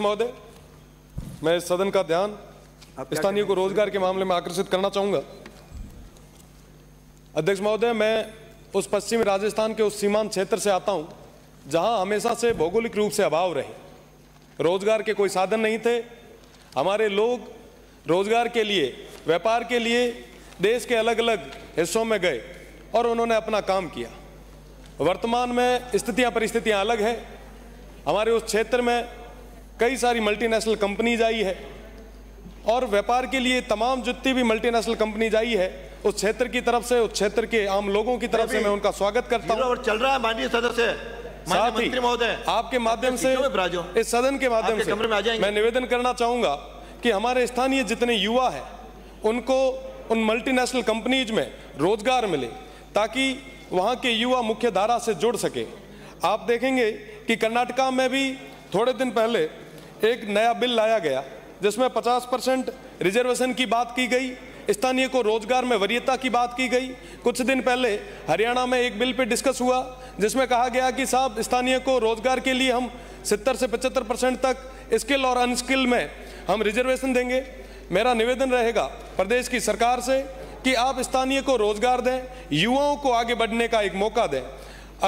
महोदय, मैं सदन का ध्यान स्थानीय को रोजगार के मामले में आकर्षित करना चाहूंगा। अध्यक्ष महोदय, मैं उस पश्चिमी राजस्थान के उस सीमांत क्षेत्र से आता हूं जहां हमेशा से भौगोलिक रूप से अभाव रहे, रोजगार के कोई साधन नहीं थे। हमारे लोग रोजगार के लिए, व्यापार के लिए देश के अलग अलग हिस्सों में गए और उन्होंने अपना काम किया। वर्तमान में परिस्थितियाँ अलग है। हमारे उस क्षेत्र में कई सारी मल्टीनेशनल कंपनीज आई है और व्यापार के लिए तमाम जितनी भी मल्टीनेशनल कंपनीज आई है, उस क्षेत्र की तरफ से, उस क्षेत्र के आम लोगों की तरफ से मैं उनका स्वागत करता हूं। और चल रहा है माननीय सदस्य, साथ ही आपके माध्यम से, इस सदन के माध्यम से मैं निवेदन करना चाहूँगा कि हमारे स्थानीय जितने युवा हैं उनको उन मल्टीनेशनल कंपनीज में रोजगार मिले ताकि वहाँ के युवा मुख्य धारा से जुड़ सके। आप देखेंगे कि कर्नाटका में भी थोड़े दिन पहले एक नया बिल लाया गया जिसमें 50% रिजर्वेशन की बात की गई, स्थानीय को रोजगार में वरीयता की बात की गई। कुछ दिन पहले हरियाणा में एक बिल पे डिस्कस हुआ जिसमें कहा गया कि साहब, स्थानीय को रोजगार के लिए हम 70 से 75% तक स्किल और अनस्किल में हम रिजर्वेशन देंगे। मेरा निवेदन रहेगा प्रदेश की सरकार से कि आप स्थानीय को रोजगार दें, युवाओं को आगे बढ़ने का एक मौका दें।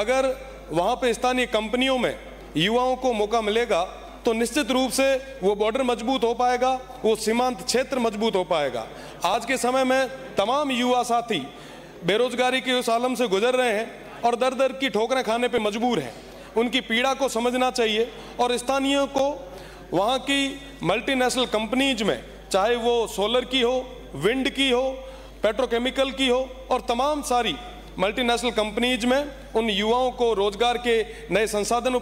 अगर वहाँ पे स्थानीय कंपनियों में युवाओं को मौका मिलेगा तो निश्चित रूप से वो बॉर्डर मजबूत हो पाएगा, वो सीमांत क्षेत्र मजबूत हो पाएगा। आज के समय में तमाम युवा साथी बेरोजगारी के उस आलम से गुजर रहे हैं और दर दर की ठोकरें खाने पे मजबूर हैं। उनकी पीड़ा को समझना चाहिए और स्थानीयों को वहाँ की मल्टीनेशनल कंपनीज में, चाहे वो सोलर की हो, विंड की हो, पेट्रोकेमिकल की हो और तमाम सारी मल्टीनेशनल कंपनीज में उन युवाओं को रोजगार के नए संसाधन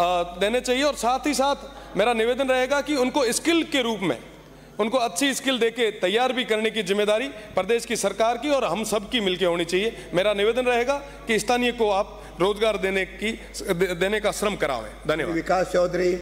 देने चाहिए। और साथ ही साथ मेरा निवेदन रहेगा कि उनको स्किल के रूप में, उनको अच्छी स्किल देके तैयार भी करने की जिम्मेदारी प्रदेश की सरकार की और हम सब की मिलकर होनी चाहिए। मेरा निवेदन रहेगा कि स्थानीय को आप रोजगार देने का श्रम करावें। धन्यवाद। विकास चौधरी।